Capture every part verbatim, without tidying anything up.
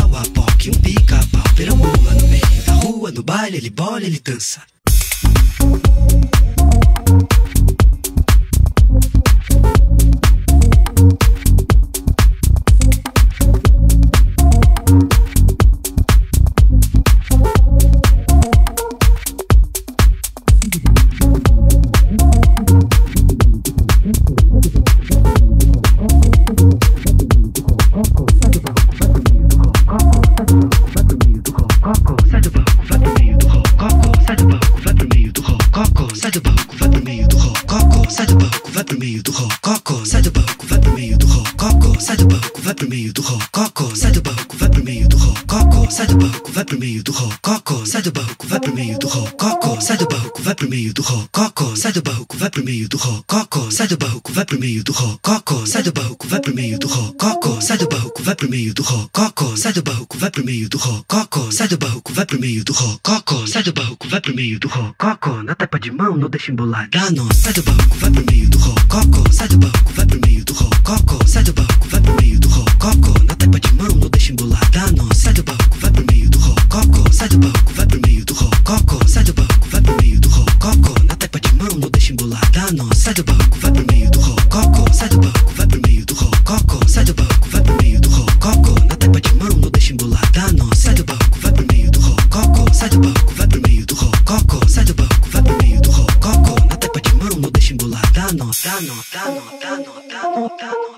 pau, a poque, um pica-pau, perambula no meio da rua, no baile, ele bola, ele dança. Deixa embolar. Ah, não, sai do banco, vai pro meio do rococo. Sai do banco, vai pro meio do rococo. Sai do banco, vai pro meio do rococo. Na tapa de mão, não deixa embolar. Ah, não, sai do banco, vai pro meio do rococo. Sai do banco, vai pro meio do rococo. Sai do banco, vai pro meio do rococo. Na tapa de mão, não deixa embolar. Ah, não, sai do banco, vai pro meio do rococo. Sai do banco, vai pro meio do rococo. Sai do banco, vai pro meio do rococo. Na tapa de mão, não deixa embolar. Ah, não, sai do banco, vai pro meio do rococo. Sai do banco, vai pro meio do rococo. Sai do banco, vai pro meio do rococo. Dano, dano, dano, dano, dano,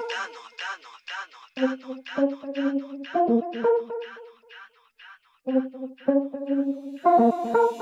dano, dano, dano, dano, dano, dano, dano, dano, dano, dano.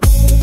Thank you.